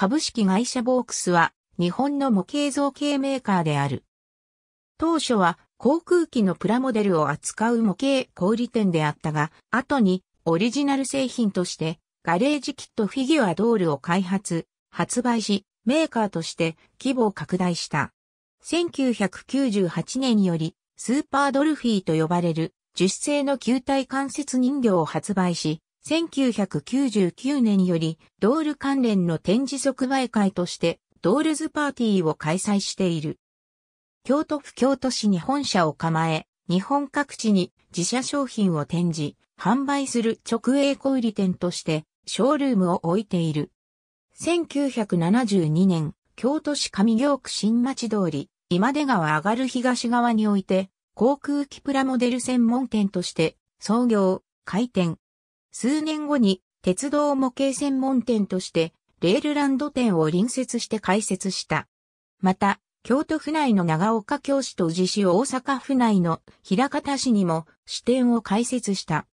株式会社ボークスは日本の模型造形メーカーである。当初は航空機のプラモデルを扱う模型小売店であったが、後にオリジナル製品としてガレージキットフィギュアドールを開発、発売し、メーカーとして規模を拡大した。1998年よりスーパードルフィーと呼ばれる樹脂製の球体関節人形を発売し、1999年よりドール関連の展示即売会としてドールズパーティーを開催している。京都府京都市に本社を構え、日本各地に自社商品を展示、販売する直営小売店としてショールームを置いている。1972年、京都市上京区新町通り、今出川上がる東側において、航空機プラモデル専門店として創業、開店。数年後に鉄道模型専門店としてレールランド店を隣接して開設した。また、京都府内の長岡京市と宇治市、大阪府内の枚方市にも支店を開設した。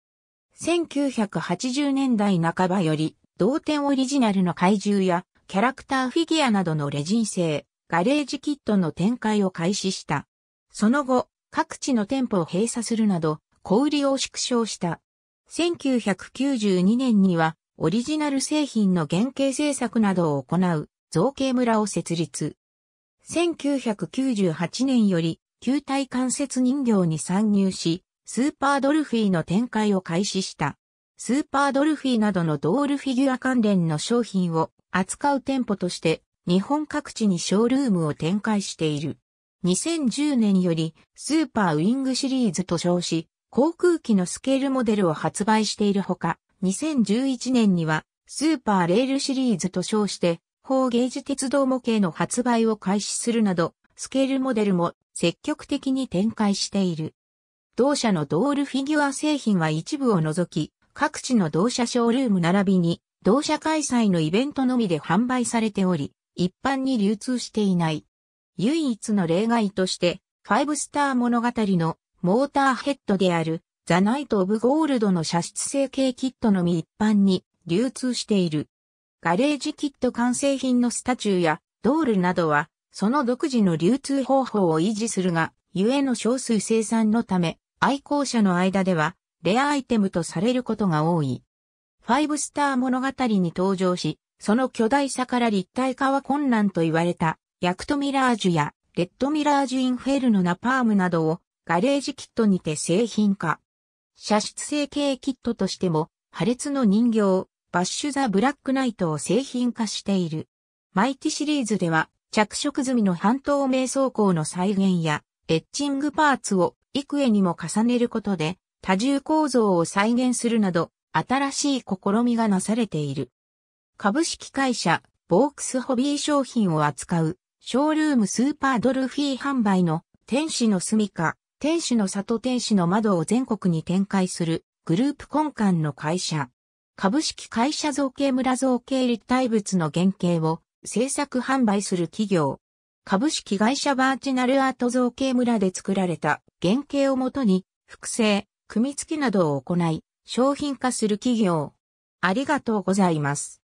1980年代半ばより、同店オリジナルの怪獣やキャラクターフィギュアなどのレジン製、ガレージキットの展開を開始した。その後、各地の店舗を閉鎖するなど、小売りを縮小した。1992年には、オリジナル製品の原型制作などを行う造形村を設立。1998年より球体関節人形に参入し、スーパードルフィーの展開を開始した。スーパードルフィーなどのドールフィギュア関連の商品を扱う店舗として、日本各地にショールームを展開している。2010年よりスーパーウィングシリーズと称し、航空機のスケールモデルを発売しているほか、2011年にはスーパーレールシリーズと称して、4ゲージ鉄道模型の発売を開始するなど、スケールモデルも積極的に展開している。同社のドールフィギュア製品は一部を除き、各地の同社ショールーム並びに、同社開催のイベントのみで販売されており、一般に流通していない。唯一の例外として、5スター物語のモーターヘッドである、ザ・ナイト・オブ・ゴールドの射出成型キットのみ一般に流通している。ガレージキット完成品のスタチューやドールなどは、その独自の流通方法を維持するが、故の少数生産のため、愛好者の間では、レアアイテムとされることが多い。5スター物語に登場し、その巨大さから立体化は困難と言われた、ヤクトミラージュや、レッドミラージュインフェルノナパームなどを、ガレージキットにて製品化。射出成型キットとしても、破裂の人形、バッシュ・ザ・ブラックナイトを製品化している。マイティシリーズでは着色済みの半透明装甲の再現やエッチングパーツを幾重にも重ねることで多重構造を再現するなど新しい試みがなされている。株式会社ボークスホビー商品を扱うショールームスーパードルフィー販売の天使の住処、天使の里、天使の窓を全国に展開するグループ根幹の会社。株式会社造形村、造形立体物の原型を制作販売する企業。株式会社バーチナルアート、造形村で作られた原型をもとに複製、組み付けなどを行い商品化する企業。ありがとうございます。